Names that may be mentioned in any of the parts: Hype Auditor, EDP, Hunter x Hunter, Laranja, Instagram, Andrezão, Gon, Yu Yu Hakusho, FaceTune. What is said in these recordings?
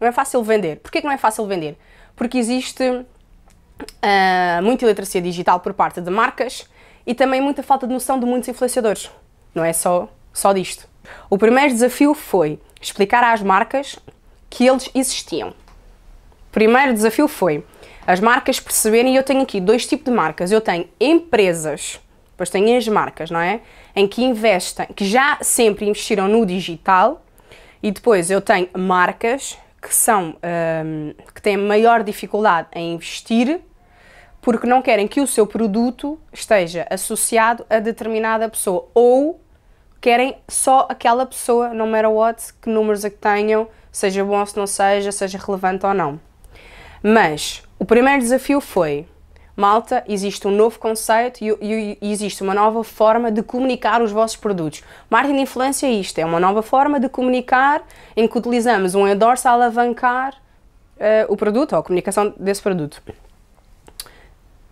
Não é fácil vender. Porquê que não é fácil vender? Porque existe muita iliteracia digital por parte de marcas e também muita falta de noção de muitos influenciadores. Não é só disto. O primeiro desafio foi explicar às marcas que eles existiam. O primeiro desafio foi as marcas perceberem, e eu tenho aqui dois tipos de marcas. Eu tenho empresas, depois tenho as marcas, não é? Em que investem, que já sempre investiram no digital, e depois eu tenho marcas que são, que têm maior dificuldade em investir porque não querem que o seu produto esteja associado a determinada pessoa ou querem só aquela pessoa, no matter what, que números é que tenham, seja bom ou se não seja, seja relevante ou não. Mas o primeiro desafio foi, malta, existe um novo conceito e existe uma nova forma de comunicar os vossos produtos. Marketing de influência é isto, é uma nova forma de comunicar em que utilizamos um endorse a alavancar o produto ou a comunicação desse produto.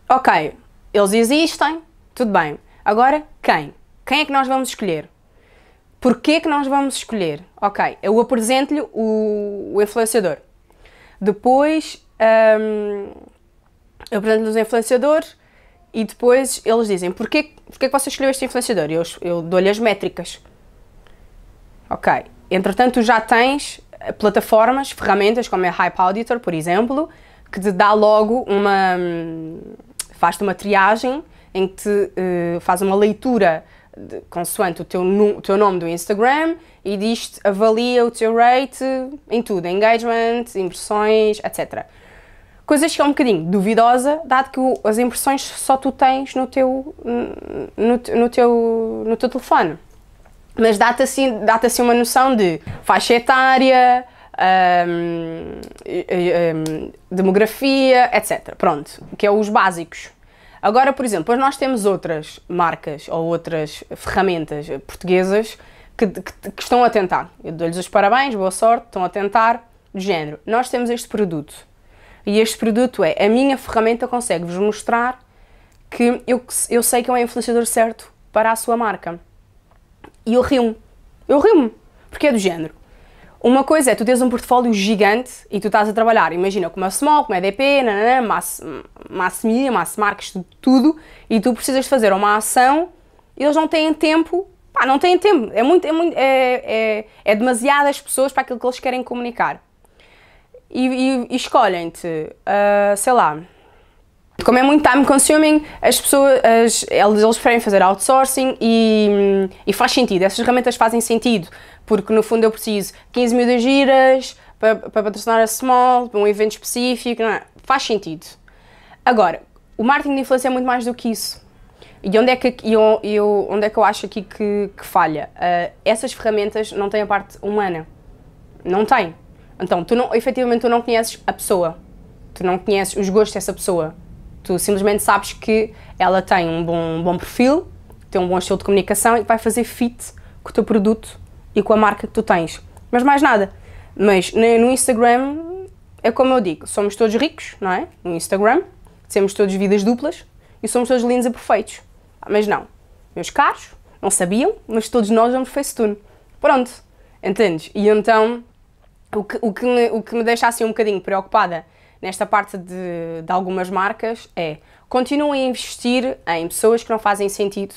Ok, eles existem, tudo bem. Agora, quem? Quem é que nós vamos escolher? Porquê que nós vamos escolher? Ok, eu apresento-lhe o influenciador. Depois, eu apresento-lhes o influenciador e depois eles dizem porquê que você escolheu este influenciador? Eu dou-lhe as métricas. Ok, entretanto já tens plataformas, ferramentas como a Hype Auditor, por exemplo, que te dá logo uma... faz-te uma triagem em que te faz uma leitura consoante o teu nome do Instagram e diz-te, avalia o teu rate em tudo, engagement, impressões, etc. Coisas que é um bocadinho duvidosa, dado que as impressões só tu tens no teu telefone. Mas dá-te assim, uma noção de faixa etária, demografia, etc. Pronto, que é os básicos. Agora, por exemplo, nós temos outras marcas ou outras ferramentas portuguesas que estão a tentar. Eu dou-lhes os parabéns, boa sorte, estão a tentar, do género. Nós temos este produto e este produto é, a minha ferramenta consegue-vos mostrar que eu sei que é um influenciador certo para a sua marca. E eu rio-me, porque é do género. Uma coisa é, tu tens um portfólio gigante e tu estás a trabalhar, imagina, com uma small, com uma EDP, nanana, mass media, mass marcas, tudo, e tu precisas de fazer uma ação e eles não têm tempo, pá, não têm tempo, é demasiadas pessoas para aquilo que eles querem comunicar. E escolhem-te, sei lá, como é muito time consuming, as pessoas, eles preferem fazer outsourcing e faz sentido, essas ferramentas fazem sentido, porque no fundo eu preciso 15 mil de giras para patrocinar a small, para um evento específico, não é? Faz sentido. Agora, o marketing de influência é muito mais do que isso. E onde é que eu acho aqui que falha? Essas ferramentas não têm a parte humana. Não têm. Então, efetivamente tu não conheces a pessoa. Tu não conheces os gostos dessa pessoa. Tu simplesmente sabes que ela tem um bom perfil, tem um bom estilo de comunicação e vai fazer fit com o teu produto e com a marca que tu tens, mas mais nada. Mas no Instagram é como eu digo, somos todos ricos, não é? No Instagram, temos todos vidas duplas e somos todos lindos e perfeitos. Mas não, meus caros, não sabiam, mas todos nós vamos FaceTune. Pronto, entendes? E então, o que me deixa assim um bocadinho preocupada nesta parte de algumas marcas é, continuem a investir em pessoas que não fazem sentido,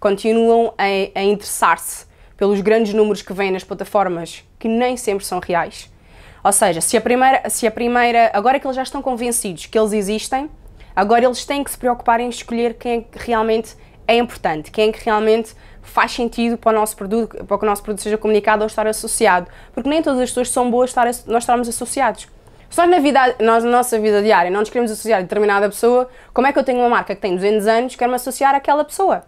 continuam a interessar-se pelos grandes números que vêm nas plataformas, que nem sempre são reais. Ou seja, se a primeira, agora que eles já estão convencidos que eles existem, agora eles têm que se preocupar em escolher quem é que realmente é importante, quem é que realmente faz sentido para o nosso produto, para que o nosso produto seja comunicado ou estar associado. Porque nem todas as pessoas são boas nós estarmos associados. Se nós na nossa vida diária não nos queremos associar a determinada pessoa, como é que eu tenho uma marca que tem 200 anos e quero-me associar àquela pessoa?